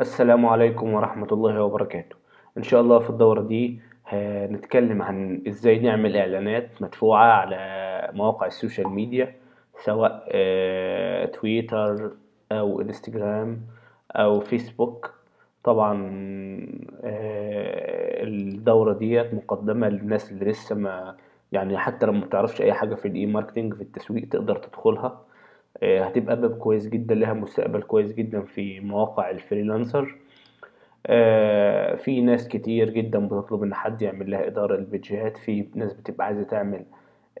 السلام عليكم ورحمة الله وبركاته. ان شاء الله في الدورة دي هنتكلم عن ازاي نعمل اعلانات مدفوعة على مواقع السوشيال ميديا، سواء تويتر او انستجرام او فيسبوك. طبعا الدورة دي مقدمة للناس اللي لسه ما يعني حتى لو ما بتعرفش اي حاجة في الاي ماركتنج في التسويق تقدر تدخلها، هتبقى باب كويس جدا، لها مستقبل كويس جدا في مواقع الفريلانسر. في ناس كتير جدا بتطلب ان حد يعمل لها اداره للبيدجات، في ناس بتبقى عايزه تعمل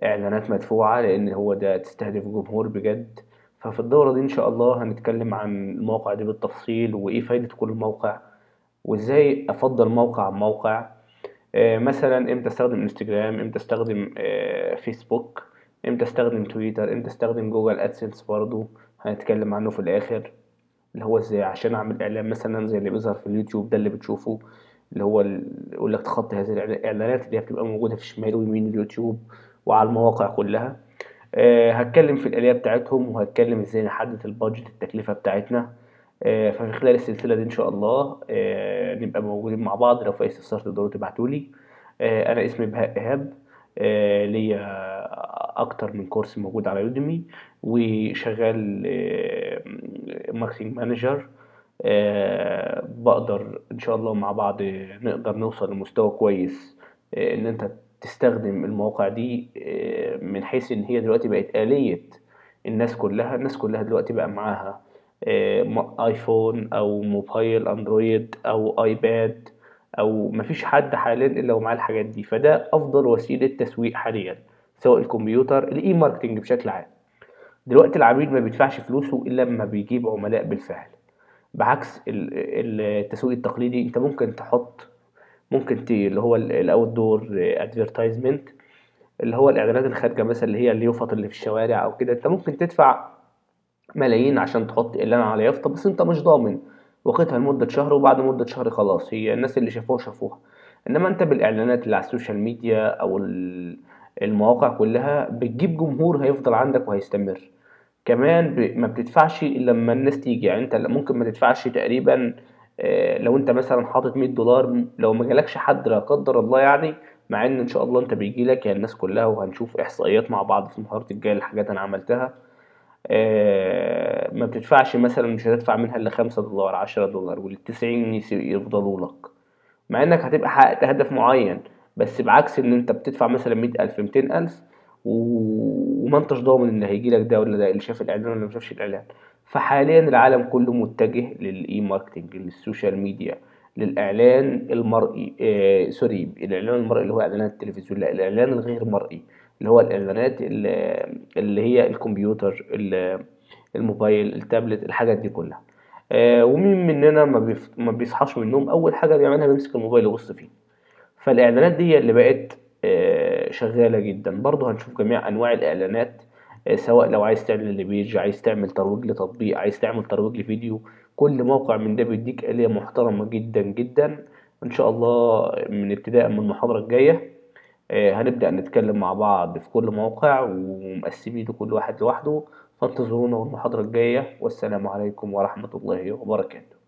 اعلانات مدفوعه لان هو ده تستهدف جمهور بجد. ففي الدوره دي ان شاء الله هنتكلم عن المواقع دي بالتفصيل، وايه فايده كل موقع، وازاي افضل موقع عن موقع. مثلا امتى استخدم انستجرام، امتى استخدم فيسبوك، امتى استخدم تويتر، امتى استخدم جوجل آدسنس. برضو هنتكلم عنه في الاخر، اللي هو ازاي عشان اعمل اعلان مثلا زي اللي بيظهر في اليوتيوب ده اللي بتشوفه، اللي هو يقول لك تخطي هذه الاعلانات اللي بتبقى موجوده في شمال ويمين اليوتيوب وعلى المواقع كلها. هتكلم في الاليه بتاعتهم، وهتكلم ازاي نحدد البادجت التكلفه بتاعتنا. ففي خلال السلسله دي ان شاء الله نبقى موجودين مع بعض. لو في اي استفسار تقدروا تبعتولي. انا اسمي بهاء إيهاب، ليا اكتر من كورس موجود على يوديمي، وشغال ماركتنج مانجر. بقدر ان شاء الله مع بعض نقدر نوصل لمستوى كويس، ان انت تستخدم المواقع دي من حيث ان هي دلوقتي بقت آلية الناس كلها دلوقتي بقى معاها ايفون او موبايل اندرويد او ايباد، او مفيش حد حاليا الا ومعاه الحاجات دي. فده افضل وسيله تسويق حاليا، سواء الكمبيوتر الاي ماركتنج بشكل عام. دلوقتي العميل ما بيدفعش فلوسه الا لما بيجيب عملاء بالفعل، بعكس التسويق التقليدي. انت ممكن تحط اللي هو الاوت دور ادفيرتايزمنت، اللي هو الاعلانات الخارجه مثلا، اللي هي اليافطه اللي في الشوارع او كده. انت ممكن تدفع ملايين عشان تحط اعلان على يافطه، بس انت مش ضامن وقتها لمدة شهر، وبعد مدة شهر خلاص هي الناس اللي شافوها. انما انت بالاعلانات اللي على السوشيال ميديا او المواقع كلها بتجيب جمهور هيفضل عندك وهيستمر. كمان ما بتدفعش الا لما الناس تيجي، يعني انت ممكن ما تدفعش تقريبا. لو انت مثلا حاطط $100، لو ما جالكش حد لا قدر الله، يعني مع ان شاء الله انت بيجيلك يعني الناس كلها، وهنشوف احصائيات مع بعض في المحاضرة الجاية الحاجات انا عملتها. ما بتدفعش مثلا، مش هتدفع منها الا $5 $10 وال90 يفضلوا لك، مع انك هتبقى حققت هدف معين. بس بعكس ان انت بتدفع مثلا 100,000 200,000 وما انتش ضامن ان هيجيلك ده ولا ده، اللي شاف الاعلان ولا ما شافش الاعلان. فحاليا العالم كله متجه للاي ماركتنج، للسوشيال ميديا، للاعلان المرئي. سوري، الاعلان المرئي اللي هو اعلانات التلفزيون، لا، الاعلان الغير مرئي اللي هو الاعلانات اللي هي الكمبيوتر، الموبايل، التابلت، الحاجات دي كلها. ومين مننا ما بيصحاش من النوم اول حاجه بيعملها بيمسك الموبايل يبص فيه؟ فالاعلانات دي اللي بقت شغاله جدا. برضه هنشوف جميع انواع الاعلانات، سواء لو عايز تعمل لبيج، عايز تعمل ترويج لتطبيق، عايز تعمل ترويج لفيديو. كل موقع من ده بيديك آلية محترمه جدا جدا. ان شاء الله من ابتداء من المحاضره الجايه هنبدأ نتكلم مع بعض في كل موقع، ومقسمين لكل واحد لوحده. فانتظرونا والمحاضرة الجاية، والسلام عليكم ورحمة الله وبركاته.